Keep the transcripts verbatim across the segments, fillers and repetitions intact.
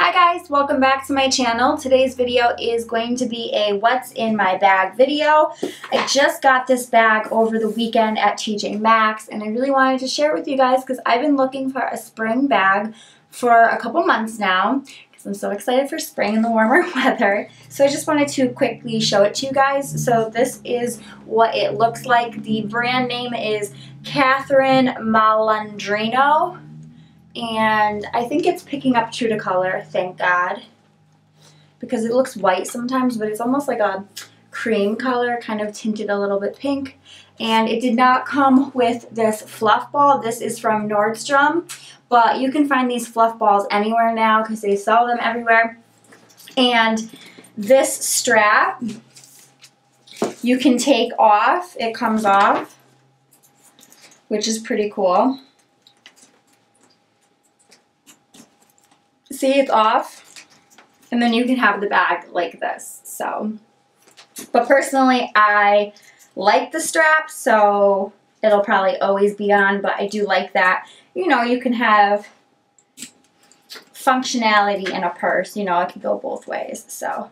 Hi guys, welcome back to my channel. Today's video is going to be a what's in my bag video. I just got this bag over the weekend at T J Maxx and I really wanted to share it with you guys because I've been looking for a spring bag for a couple months now because I'm so excited for spring and the warmer weather. So I just wanted to quickly show it to you guys. So this is what it looks like. The brand name is Catherine Malandrino. And I think it's picking up true to color, thank God, because it looks white sometimes, but it's almost like a cream color, kind of tinted a little bit pink. And it did not come with this fluff ball. This is from Nordstrom, but you can find these fluff balls anywhere now because they sell them everywhere. And this strap, you can take off. It comes off, which is pretty cool. See, it's off, and then you can have the bag like this. So, but personally, I like the strap, so it'll probably always be on, but I do like that. You know, you can have functionality in a purse. You know, it can go both ways. So,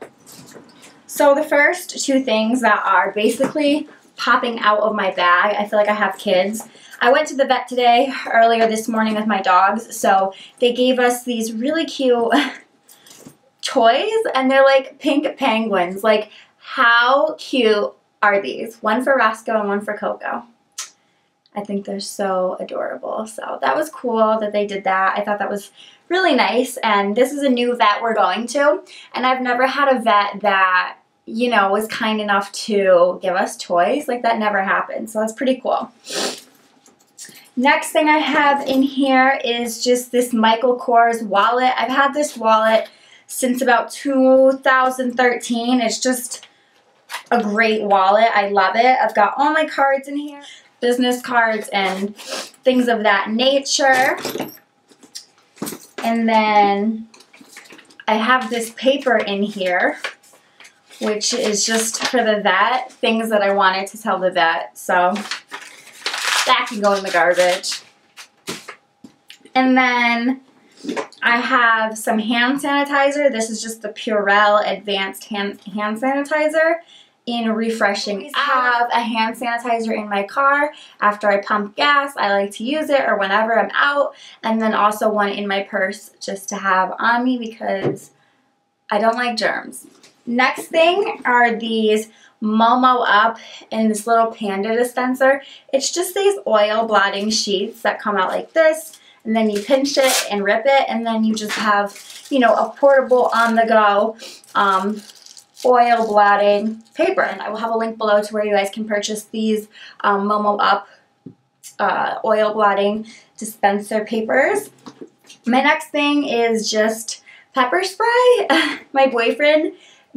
so the first two things that are basically popping out of my bag. I feel like I have kids. I went to the vet today, earlier this morning with my dogs, so they gave us these really cute toys, and they're like pink penguins. Like, how cute are these? One for Roscoe and one for Coco. I think they're so adorable. So that was cool that they did that. I thought that was really nice, and this is a new vet we're going to, and I've never had a vet that, you know, was kind enough to give us toys. Like, that never happened, so that's pretty cool. Next thing I have in here is just this Michael Kors wallet. I've had this wallet since about two thousand thirteen. It's just a great wallet. I love it. I've got all my cards in here, business cards and things of that nature. And then I have this paper in here, which is just for the vet, things that I wanted to tell the vet. So that can go in the garbage. And then I have some hand sanitizer. This is just the Purell Advanced Hand, hand Sanitizer in Refreshing. I have a hand sanitizer in my car. After I pump gas, I like to use it, or whenever I'm out. And then also one in my purse just to have on me because I don't like germs. Next thing are these Momo Up and this little panda dispenser. It's just these oil blotting sheets that come out like this, and then you pinch it and rip it, and then you just have, you know, a portable on-the-go um, oil blotting paper. And I will have a link below to where you guys can purchase these um, Momo Up uh, oil blotting dispenser papers. My next thing is just pepper spray. My boyfriend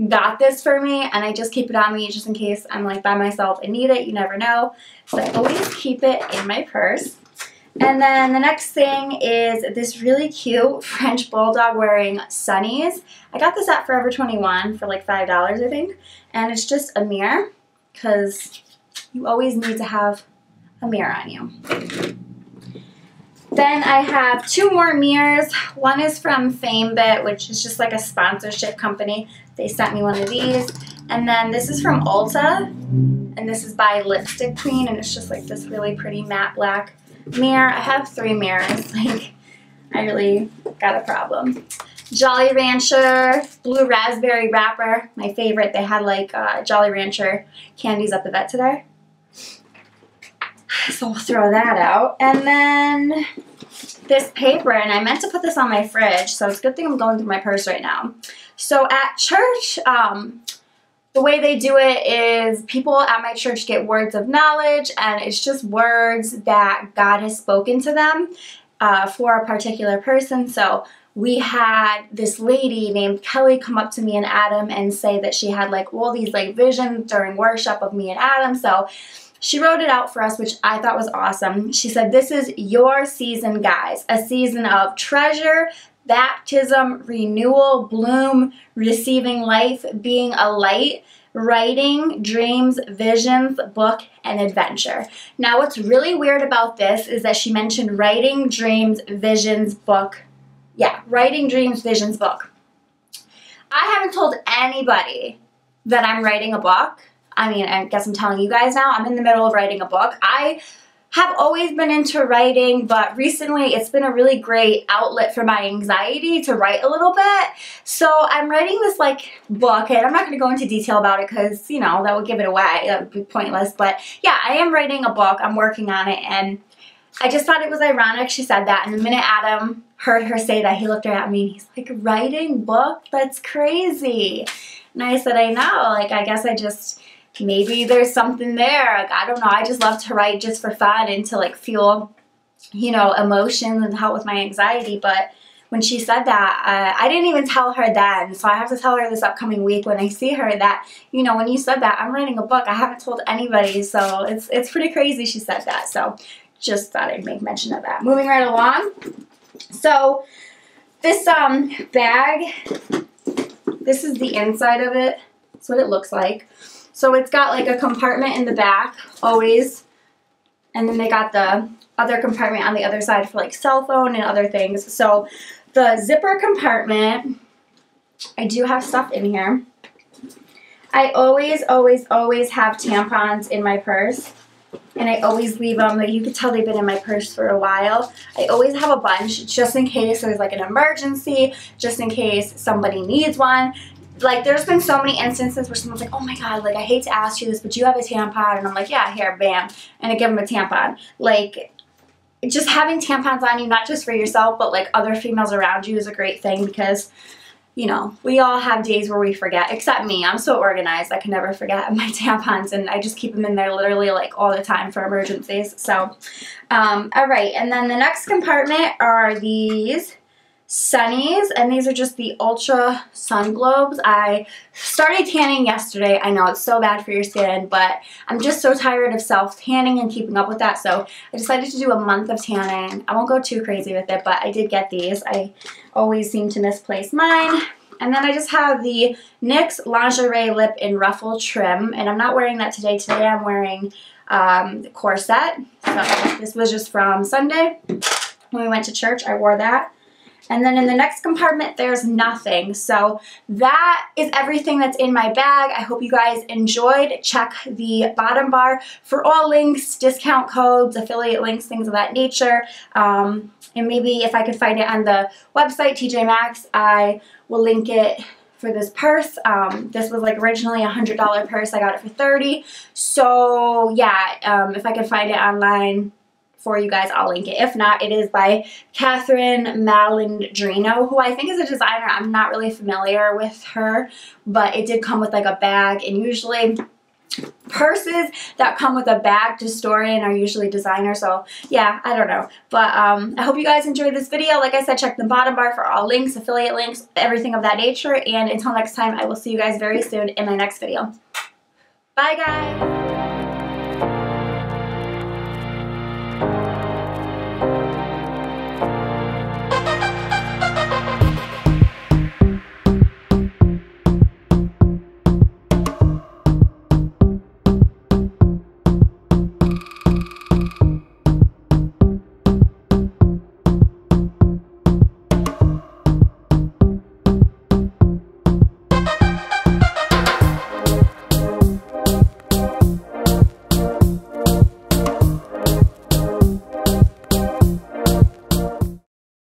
got this for me, and I just keep it on me just in case I'm like by myself and need it. You never know. So I always keep it in my purse. And then the next thing is this really cute French bulldog wearing sunnies. I got this at Forever twenty-one for like five dollars, I think. And it's just a mirror because you always need to have a mirror on you. Then I have two more mirrors. One is from Famebit, which is just like a sponsorship company. They sent me one of these. And then this is from Ulta, and this is by Lipstick Queen, and it's just like this really pretty matte black mirror. I have three mirrors. Like, I really got a problem. Jolly Rancher blue raspberry wrapper, my favorite. They had like uh, Jolly Rancher candies at the vet today. So we'll throw that out. And then this paper, and I meant to put this on my fridge, so it's a good thing I'm going through my purse right now. So at church, um, the way they do it is people at my church get words of knowledge, and it's just words that God has spoken to them uh, for a particular person. So we had this lady named Kelly come up to me and Adam and say that she had like all these like visions during worship of me and Adam. So she wrote it out for us, which I thought was awesome. She said, "This is your season, guys, a season of treasure, baptism, renewal, bloom, receiving life, being a light, writing, dreams, visions, book, and adventure." Now, what's really weird about this is that she mentioned writing, dreams, visions, book, Yeah, Writing Dreams, Visions book. I haven't told anybody that I'm writing a book. I mean, I guess I'm telling you guys now. I'm in the middle of writing a book. I have always been into writing, but recently it's been a really great outlet for my anxiety to write a little bit. So I'm writing this like book, and I'm not going to go into detail about it because, you know, that would give it away. That would be pointless. But yeah, I am writing a book. I'm working on it, and I just thought it was ironic she said that. And the minute Adam heard her say that, he looked right at me and he's like, writing book? That's crazy. And I said, I know. Like, I guess I just... maybe there's something there. Like, I don't know. I just love to write just for fun and to like feel, you know, emotions and help with my anxiety. But when she said that, uh, I didn't even tell her then. So I have to tell her this upcoming week when I see her that, you know, when you said that, I'm writing a book. I haven't told anybody. So it's, it's pretty crazy she said that. So just thought I'd make mention of that. Moving right along. So this um, bag, this is the inside of it. That's what it looks like. So it's got like a compartment in the back, always, and then they got the other compartment on the other side for like cell phone and other things. So the zipper compartment, I do have stuff in here. I always, always, always have tampons in my purse, and I always leave them. You could tell they've been in my purse for a while. I always have a bunch just in case there's like an emergency, just in case somebody needs one. Like, there's been so many instances where someone's like, oh my god, like, I hate to ask you this, but do you have a tampon? And I'm like, yeah, here, bam. And I give them a tampon. Like, just having tampons on you, not just for yourself, but, like, other females around you is a great thing because, you know, we all have days where we forget. Except me. I'm so organized. I can never forget my tampons, and I just keep them in there literally, like, all the time for emergencies. So, um, all right. And then the next compartment are these Sunnies, and these are just the Ultra Sun Globes. I started tanning yesterday. I know it's so bad for your skin, but I'm just so tired of self-tanning and keeping up with that, so I decided to do a month of tanning. I won't go too crazy with it, but I did get these. I always seem to misplace mine. And then I just have the NYX Lingerie Lip in Ruffle Trim, and I'm not wearing that today. Today I'm wearing um, the corset, so this was just from Sunday. When we went to church, I wore that. And then in the next compartment, there's nothing. So that is everything that's in my bag. I hope you guys enjoyed. Check the bottom bar for all links, discount codes, affiliate links, things of that nature. Um, and maybe if I could find it on the website, T J Maxx, I will link it for this purse. Um, this was like originally a one hundred dollar purse. I got it for thirty dollars. So yeah, um, if I could find it online for you guys, I'll link it. If not, it is by Catherine Malandrino, who I think is a designer. I'm not really familiar with her, but it did come with like a bag, and usually purses that come with a bag to store in are usually designer. So yeah, I don't know, but um, I hope you guys enjoyed this video. Like I said, check the bottom bar for all links, affiliate links, everything of that nature, and until next time, I will see you guys very soon in my next video. Bye guys!